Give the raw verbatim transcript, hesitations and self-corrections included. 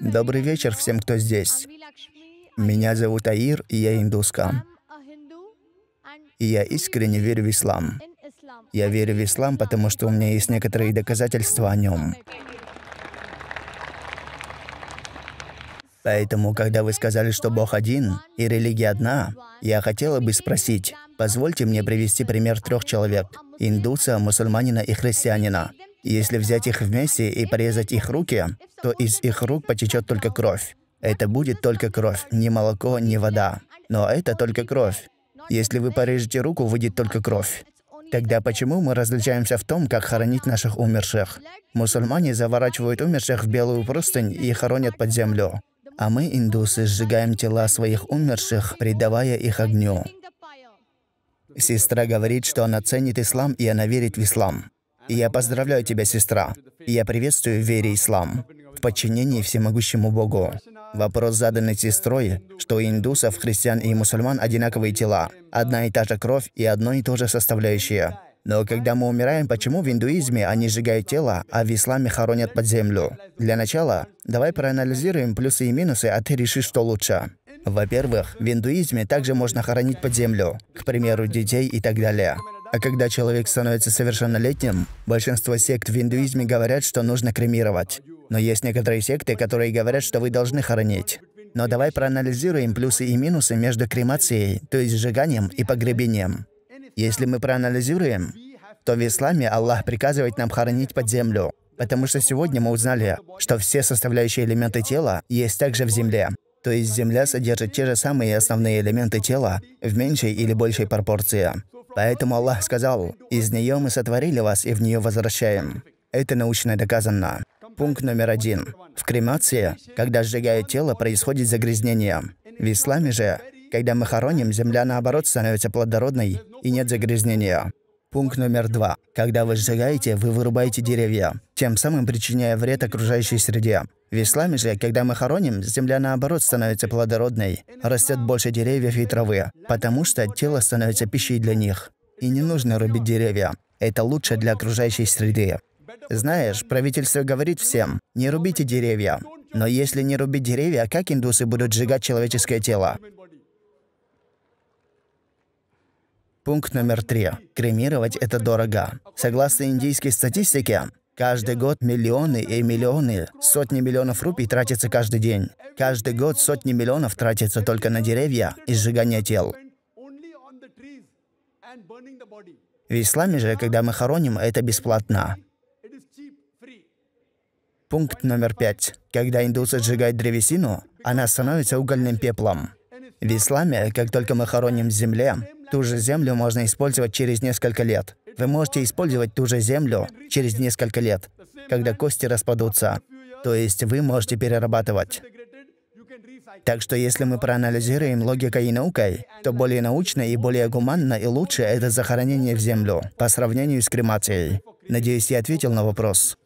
Добрый вечер всем, кто здесь. Меня зовут Аир, и я индуска. И я искренне верю в ислам. Я верю в ислам, потому что у меня есть некоторые доказательства о нем. Поэтому, когда вы сказали, что Бог один и религия одна, я хотела бы спросить, позвольте мне привести пример трех человек – индуса, мусульманина и христианина. Если взять их вместе и порезать их руки, то из их рук потечет только кровь. Это будет только кровь, ни молоко, ни вода. Но это только кровь. Если вы порежете руку, выйдет только кровь. Тогда почему мы различаемся в том, как хоронить наших умерших? Мусульмане заворачивают умерших в белую простынь и хоронят под землю. А мы, индусы, сжигаем тела своих умерших, придавая их огню. Сестра говорит, что она ценит ислам, и она верит в ислам. И я поздравляю тебя, сестра. И я приветствую в вере ислам, в подчинении всемогущему Богу. Вопрос, заданный сестрой, что у индусов, христиан и мусульман одинаковые тела, одна и та же кровь и одно и то же составляющее. Но когда мы умираем, почему в индуизме они сжигают тело, а в исламе хоронят под землю? Для начала, давай проанализируем плюсы и минусы, а ты решишь, что лучше. Во-первых, в индуизме также можно хоронить под землю, к примеру, детей и так далее. А когда человек становится совершеннолетним, большинство сект в индуизме говорят, что нужно кремировать. Но есть некоторые секты, которые говорят, что вы должны хоронить. Но давай проанализируем плюсы и минусы между кремацией, то есть сжиганием, и погребением. Если мы проанализируем, то в исламе Аллах приказывает нам хоронить под землю, потому что сегодня мы узнали, что все составляющие элементы тела есть также в земле. То есть земля содержит те же самые основные элементы тела в меньшей или большей пропорции. Поэтому Аллах сказал, «Из нее мы сотворили вас и в нее возвращаем». Это научно доказано. Пункт номер один. В кремации, когда сжигают тело, происходит загрязнение. В исламе же, когда мы хороним, земля наоборот становится плодородной и нет загрязнения. Пункт номер два. Когда вы сжигаете, вы вырубаете деревья, тем самым причиняя вред окружающей среде. В исламе же, когда мы хороним, земля наоборот становится плодородной, растет больше деревьев и травы, потому что тело становится пищей для них. И не нужно рубить деревья. Это лучше для окружающей среды. Знаешь, правительство говорит всем, не рубите деревья. Но если не рубить деревья, как индусы будут сжигать человеческое тело? Пункт номер три. Кремировать это дорого. Согласно индийской статистике, каждый год миллионы и миллионы, сотни миллионов рупий тратятся каждый день. Каждый год сотни миллионов тратятся только на деревья и сжигание тел. В исламе же, когда мы хороним, это бесплатно. Пункт номер пять. Когда индусы сжигают древесину, она становится угольным пеплом. В исламе, как только мы хороним в земле, ту же землю можно использовать через несколько лет. Вы можете использовать ту же землю через несколько лет, когда кости распадутся. То есть вы можете перерабатывать. Так что если мы проанализируем логикой и наукой, то более научно и более гуманно и лучше это захоронение в землю по сравнению с кремацией. Надеюсь, я ответил на вопрос.